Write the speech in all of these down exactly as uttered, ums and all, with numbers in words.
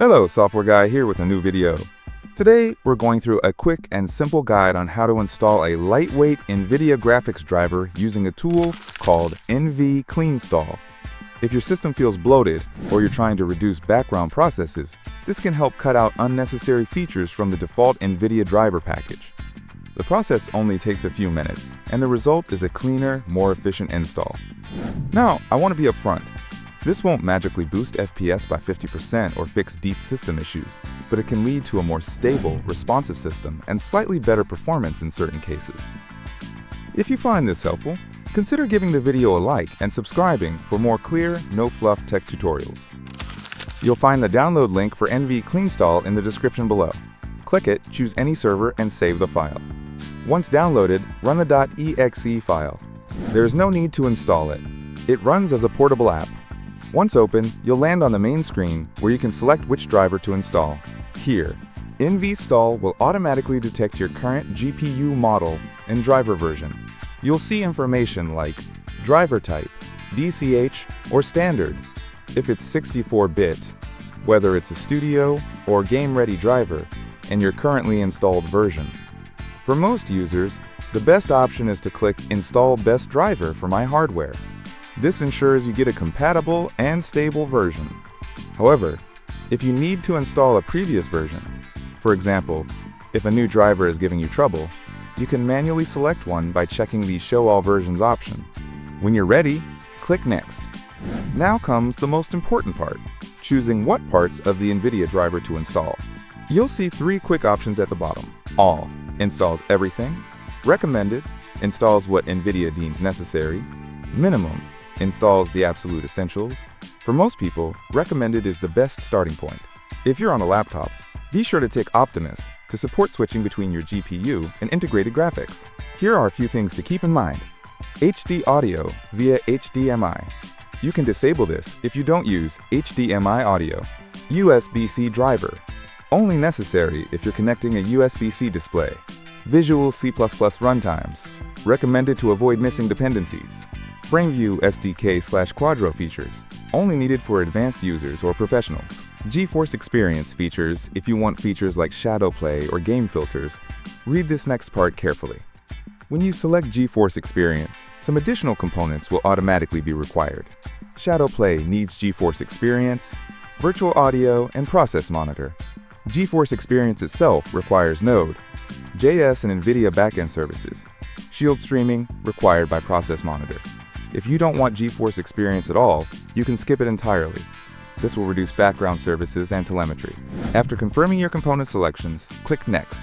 Hello, Software Guy here with a new video. Today, we're going through a quick and simple guide on how to install a lightweight NVIDIA graphics driver using a tool called NVCleanStall. If your system feels bloated or you're trying to reduce background processes, this can help cut out unnecessary features from the default NVIDIA driver package. The process only takes a few minutes, and the result is a cleaner, more efficient install. Now, I want to be upfront. This won't magically boost F P S by fifty percent or fix deep system issues, but it can lead to a more stable, responsive system and slightly better performance in certain cases. If you find this helpful, consider giving the video a like and subscribing for more clear, no-fluff tech tutorials. You'll find the download link for NVCleanStall in the description below. Click it, choose any server, and save the file. Once downloaded, run the .exe file. There is no need to install it. It runs as a portable app. Once open, you'll land on the main screen where you can select which driver to install. Here, NVCleanStall will automatically detect your current G P U model and driver version. You'll see information like driver type, D C H, or standard, if it's sixty-four bit, whether it's a studio or game-ready driver, and your currently installed version. For most users, the best option is to click Install Best Driver for My Hardware. This ensures you get a compatible and stable version. However, if you need to install a previous version, for example, if a new driver is giving you trouble, you can manually select one by checking the Show All Versions option. When you're ready, click Next. Now comes the most important part, choosing what parts of the NVIDIA driver to install. You'll see three quick options at the bottom. All installs everything, Recommended installs what NVIDIA deems necessary, Minimum installs the absolute essentials. For most people, Recommended is the best starting point. If you're on a laptop, be sure to take Optimus to support switching between your G P U and integrated graphics. Here are a few things to keep in mind. H D audio via H D M I. You can disable this if you don't use H D M I audio. U S B C driver. Only necessary if you're connecting a U S B C display. Visual C plus plus runtimes. Recommended to avoid missing dependencies. FrameView S D K slash Quadro features, only needed for advanced users or professionals. GeForce Experience features, if you want features like ShadowPlay or game filters. Read this next part carefully. When you select GeForce Experience, some additional components will automatically be required. ShadowPlay needs GeForce Experience, virtual audio, and process monitor. GeForce Experience itself requires Node dot J S and NVIDIA backend services. Shield streaming required by process monitor. If you don't want GeForce Experience at all, you can skip it entirely. This will reduce background services and telemetry. After confirming your component selections, click Next.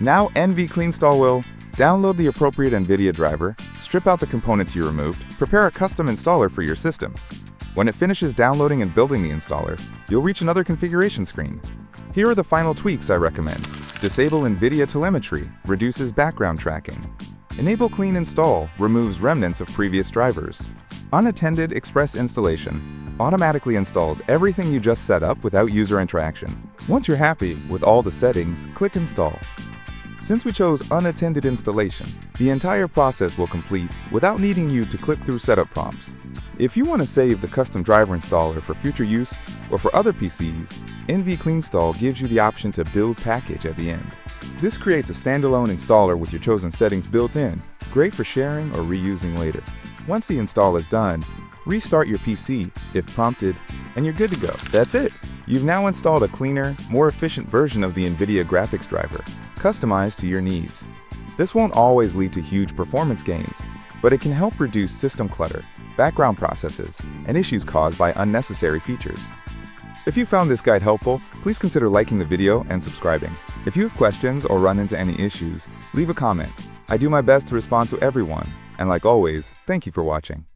Now NVCleanStall will download the appropriate NVIDIA driver, strip out the components you removed, prepare a custom installer for your system. When it finishes downloading and building the installer, you'll reach another configuration screen. Here are the final tweaks I recommend. Disable NVIDIA telemetry, reduces background tracking. Enable Clean Install, removes remnants of previous drivers. Unattended express installation, automatically installs everything you just set up without user interaction. Once you're happy with all the settings, click Install. Since we chose unattended installation, the entire process will complete without needing you to click through setup prompts. If you want to save the custom driver installer for future use or for other P Cs, NVCleanStall gives you the option to build package at the end. This creates a standalone installer with your chosen settings built in, great for sharing or reusing later. Once the install is done, restart your P C if prompted, and you're good to go. That's it! You've now installed a cleaner, more efficient version of the NVIDIA graphics driver, customized to your needs. This won't always lead to huge performance gains, but it can help reduce system clutter, background processes, and issues caused by unnecessary features. If you found this guide helpful, please consider liking the video and subscribing. If you have questions or run into any issues, leave a comment. I do my best to respond to everyone, and like always, thank you for watching.